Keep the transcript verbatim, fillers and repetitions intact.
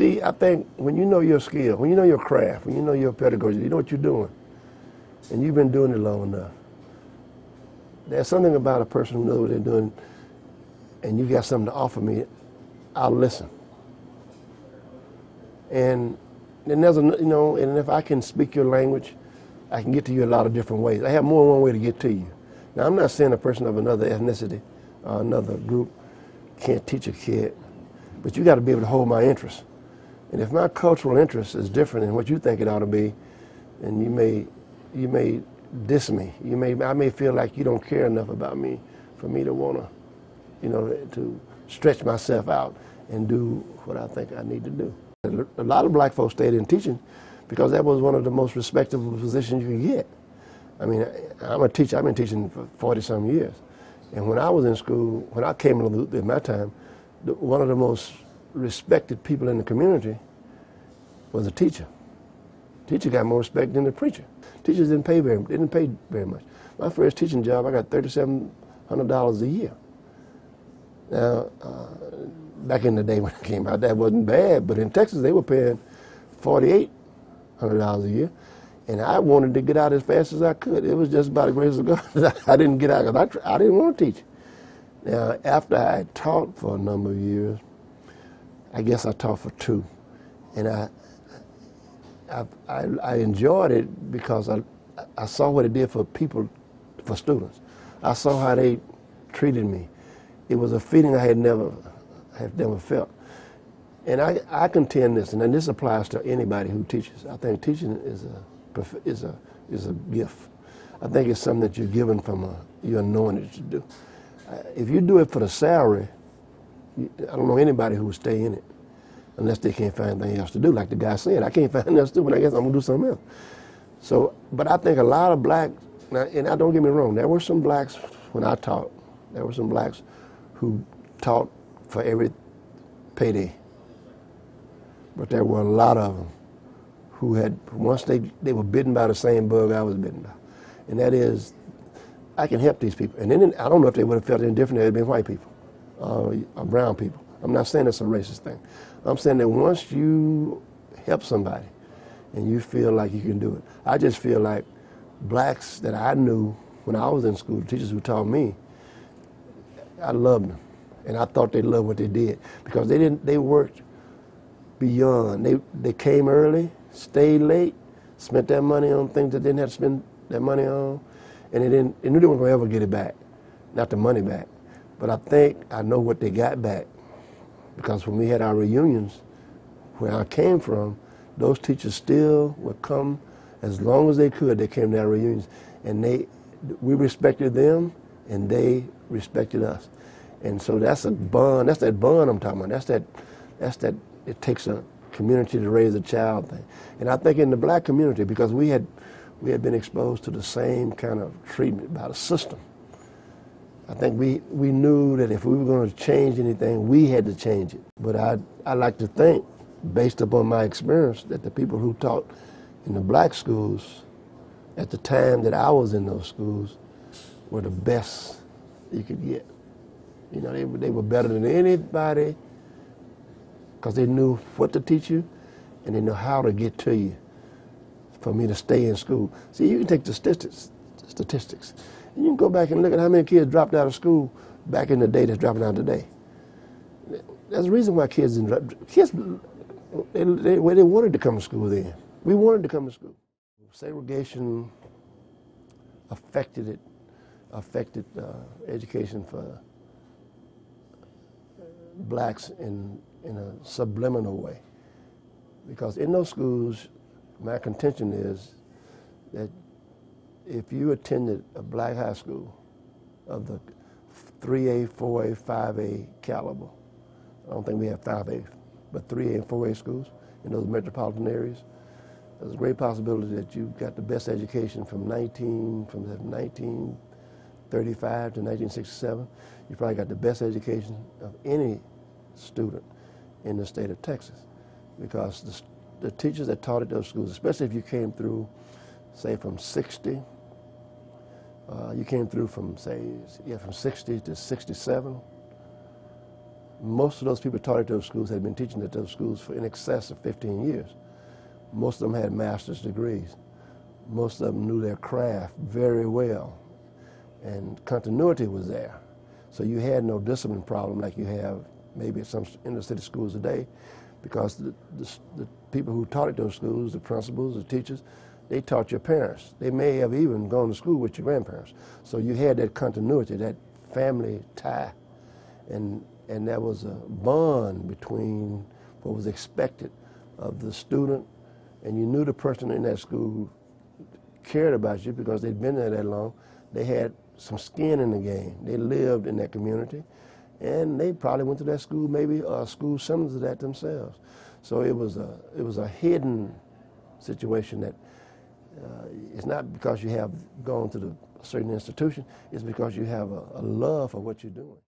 See, I think when you know your skill, when you know your craft, when you know your pedagogy, you know what you're doing, and you've been doing it long enough, there's something about a person who knows what they're doing, and you got something to offer me, I'll listen. And and there's a, you know, and if I can speak your language, I can get to you a lot of different ways. I have more than one way to get to you. Now, I'm not saying a person of another ethnicity or another group can't teach a kid, but you got to be able to hold my interest. And if my cultural interest is different than what you think it ought to be, and you may, you may diss me, you may, I may feel like you don't care enough about me for me to want to, you know, to stretch myself out and do what I think I need to do. A lot of black folks stayed in teaching because that was one of the most respectable positions you could get. I mean, I'm a teacher. I've been teaching for forty-some years. And when I was in school, when I came in my time, one of the most respected people in the community was a teacher. Teacher got more respect than the preacher. Teachers didn't pay very, didn't pay very much. My first teaching job, I got thirty-seven hundred dollars a year. Now, uh, back in the day when I came out, that wasn't bad, but in Texas, they were paying forty-eight hundred dollars a year, and I wanted to get out as fast as I could. It was just by the grace of God that I didn't get out because I, I didn't want to teach. Now, after I had taught for a number of years, I guess I taught for two, and I I, I, I enjoyed it because I, I saw what it did for people, for students. I saw how they treated me. It was a feeling I had never, have never felt. And I, I contend this, and this applies to anybody who teaches. I think teaching is a, is a, is a gift. I think it's something that you're given from a, you're anointed to do. If you do it for the salary, I don't know anybody who would stay in it unless they can't find anything else to do. Like the guy said, I can't find anything else to do, but I guess I'm going to do something else. So, but I think a lot of blacks, and I don't get me wrong, there were some blacks when I taught, there were some blacks who taught for every payday. But there were a lot of them who had, once they, they were bitten by the same bug I was bitten by. And that is, I can help these people. And then I don't know if they would have felt any different if it had been white people uh, or brown people. I'm not saying it's a racist thing. I'm saying that once you help somebody and you feel like you can do it, I just feel like blacks that I knew when I was in school, the teachers who taught me, I loved them. And I thought they loved what they did because they didn't. They worked beyond. They they came early, stayed late, spent their money on things that they didn't have to spend their money on, and they didn't. They knew they weren't gonna ever get it back, not the money back. But I think I know what they got back because when we had our reunions, where I came from, those teachers still would come as long as they could. They came to our reunions, and they we respected them, and they respected us. And so that's a bond, that's that bond I'm talking about. That's that, that's that, it takes a community to raise a child thing. And I think in the black community, because we had, we had been exposed to the same kind of treatment by the system, I think we, we knew that if we were going to change anything, we had to change it. But I, I like to think, based upon my experience, that the people who taught in the black schools at the time that I was in those schools were the best you could get. You know, they, they were better than anybody because they knew what to teach you and they knew how to get to you for me to stay in school. See, you can take the statistics, statistics, and you can go back and look at how many kids dropped out of school back in the day that's dropping out today. There's a reason why kids didn't drop. Kids, they, they, they wanted to come to school then. We wanted to come to school. Segregation affected it, affected uh, education for blacks in, in a subliminal way. Because in those schools, my contention is that if you attended a black high school of the three A, four A, five A caliber, I don't think we have five A, but three A and four A schools in those metropolitan areas, there's a great possibility that you got the best education from nineteen, from nineteen thirty-five to nineteen sixty-seven, you probably got the best education of any student in the state of Texas because the, the teachers that taught at those schools, especially if you came through, say, from sixty, uh, you came through from, say, yeah, from sixty to sixty-seven, Most of those people taught at those schools had been teaching at those schools for in excess of fifteen years. Most of them had master's degrees. Most of them knew their craft very well, and continuity was there. So you had no discipline problem like you have maybe at some inner city schools today, because the, the, the people who taught at those schools, the principals, the teachers, they taught your parents. They may have even gone to school with your grandparents. So you had that continuity, that family tie, and and there was a bond between what was expected of the student, and you knew the person in that school cared about you because they'd been there that long. They had some skin in the game. They lived in that community, and they probably went to that school, maybe a school similar to that themselves. So it was a it was a hidden situation that uh, it's not because you have gone to the, a certain institution. It's because you have a, a love for what you're doing.